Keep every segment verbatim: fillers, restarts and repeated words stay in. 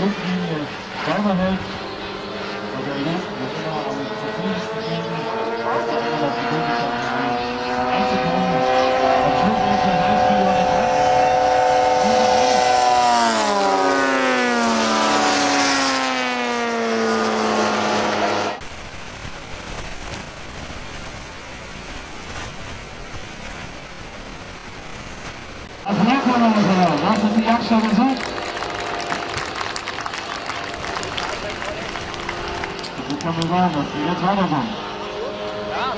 Luftlinie beibehalten. Und der Rest wird immer am Verfügung gegeben. Das ist immer die Möglichkeit, sich einzukommen. Am Schluss ist der Heißspieler der Platz. Also, hier kommen wir mal. Das ist die Jagdstadt und so. Ich kann mir sagen, dass wir jetzt weiterkommen. Ja.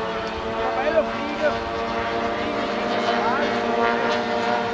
Einer steht noch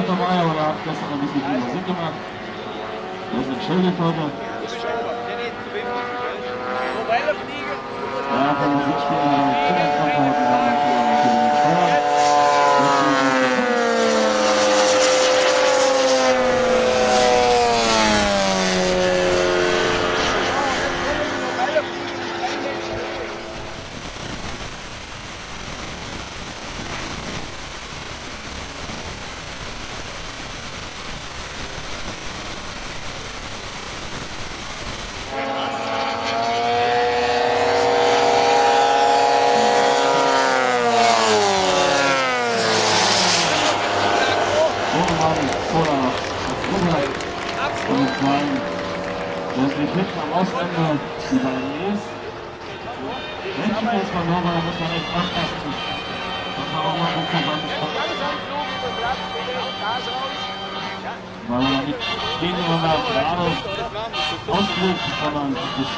dabei, aber da hat gestern ein bisschen viel Musik gemacht. Das ist entschuldigt heute. Ja, von Musik spielen wir einen Kinderkampf heute haben.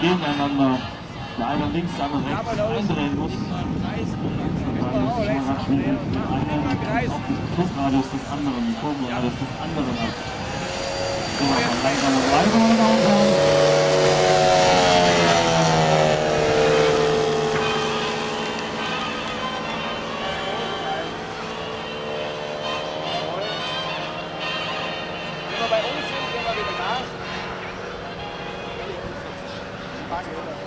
Gegeneinander, der eine links, der andere rechts eindrehen muss. Weil es immer schwierig ist, der eine auf den Flugradius des anderen, den Kurvenradius des anderen hat. So, dann langsam eine Reibung raushauen. Thank you.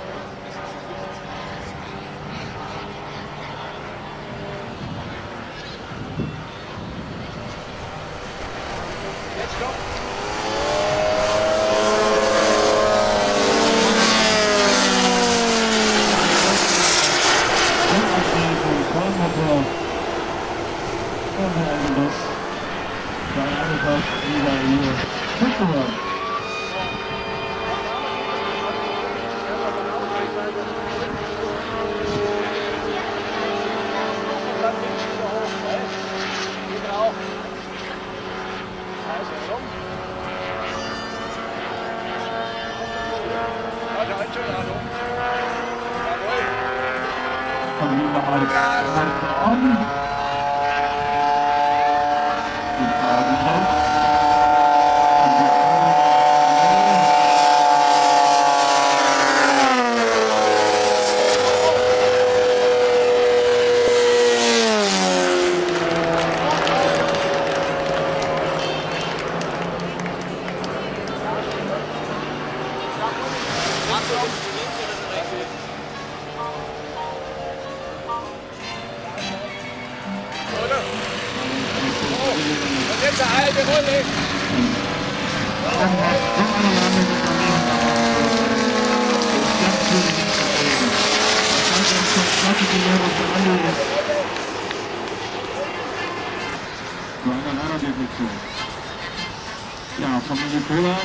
Ja, von Nicola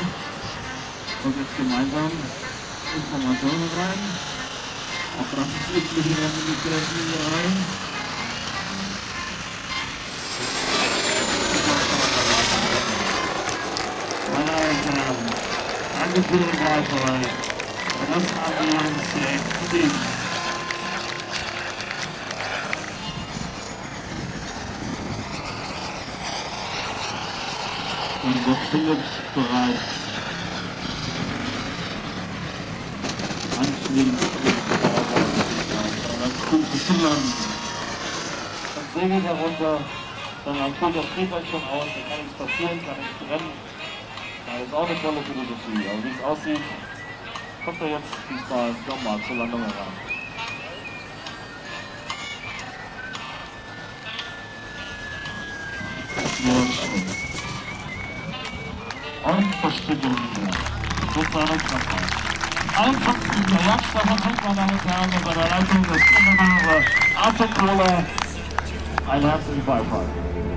und jetzt gemeinsam Informationen rein. Auch das ist mit hier rein. Meine Damen und Herren, das haben wir uns direkt gesehen. Unser Philips bereit. Anschließend dann Kuchen zu landen. Dann segelt er runter, dann am Kuchen steht euch schon aus, dann kann nichts passieren, kann nichts brennen. Das ist auch eine tolle Philosophie, aber wie es aussieht, kommt er jetzt diesmal nochmal zur Landung heran. Ja, Verstückung hier. Soziale Krankheit. Anfangs der Jagdstoffer kommt, meine Damen und Herren, unter der Leitung des Innenministers Arthur Kohler. Ein herzlichen Beifall.